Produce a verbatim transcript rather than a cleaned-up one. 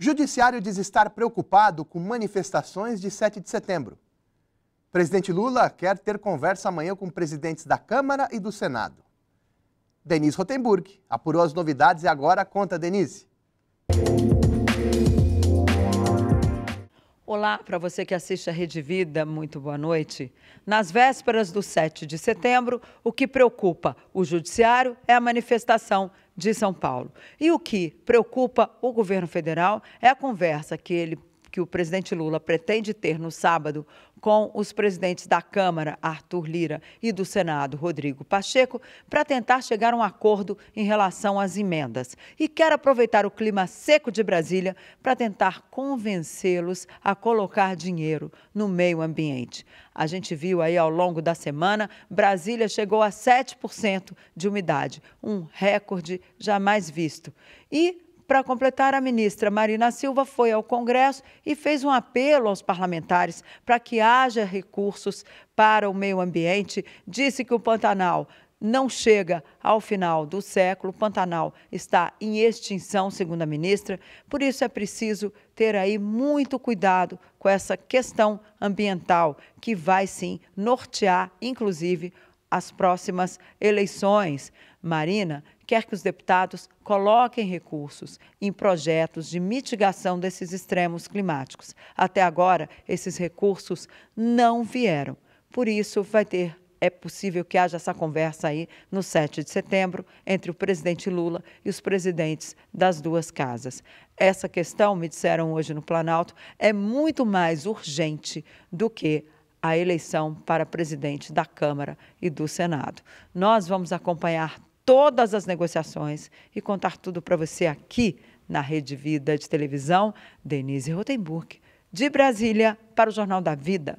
Judiciário diz estar preocupado com manifestações de sete de setembro. Presidente Lula quer ter conversa amanhã com presidentes da Câmara e do Senado. Denise Rothenburg apurou as novidades e agora conta, Denise. Olá, para você que assiste a Rede Vida, muito boa noite. Nas vésperas do sete de setembro, o que preocupa o Judiciário é a manifestação de São Paulo. E o que preocupa o governo federal é a conversa que ele que o presidente Lula pretende ter no sábado com os presidentes da Câmara, Arthur Lira, e do Senado, Rodrigo Pacheco, para tentar chegar a um acordo em relação às emendas. E quer aproveitar o clima seco de Brasília para tentar convencê-los a colocar dinheiro no meio ambiente. A gente viu aí ao longo da semana, Brasília chegou a sete por cento de umidade, um recorde jamais visto. E para completar, a ministra Marina Silva foi ao Congresso e fez um apelo aos parlamentares para que haja recursos para o meio ambiente. Disse que o Pantanal não chega ao final do século, o Pantanal está em extinção, segundo a ministra, por isso é preciso ter aí muito cuidado com essa questão ambiental, que vai sim nortear, inclusive, as próximas eleições. Marina quer que os deputados coloquem recursos em projetos de mitigação desses extremos climáticos. Até agora, esses recursos não vieram. Por isso, vai ter, é possível que haja essa conversa aí no sete de setembro entre o presidente Lula e os presidentes das duas casas. Essa questão, me disseram hoje no Planalto, é muito mais urgente do que a eleição para presidente da Câmara e do Senado. Nós vamos acompanhar todas as negociações e contar tudo para você aqui na Rede Vida de Televisão. Denise Rothenburg, de Brasília, para o Jornal da Vida.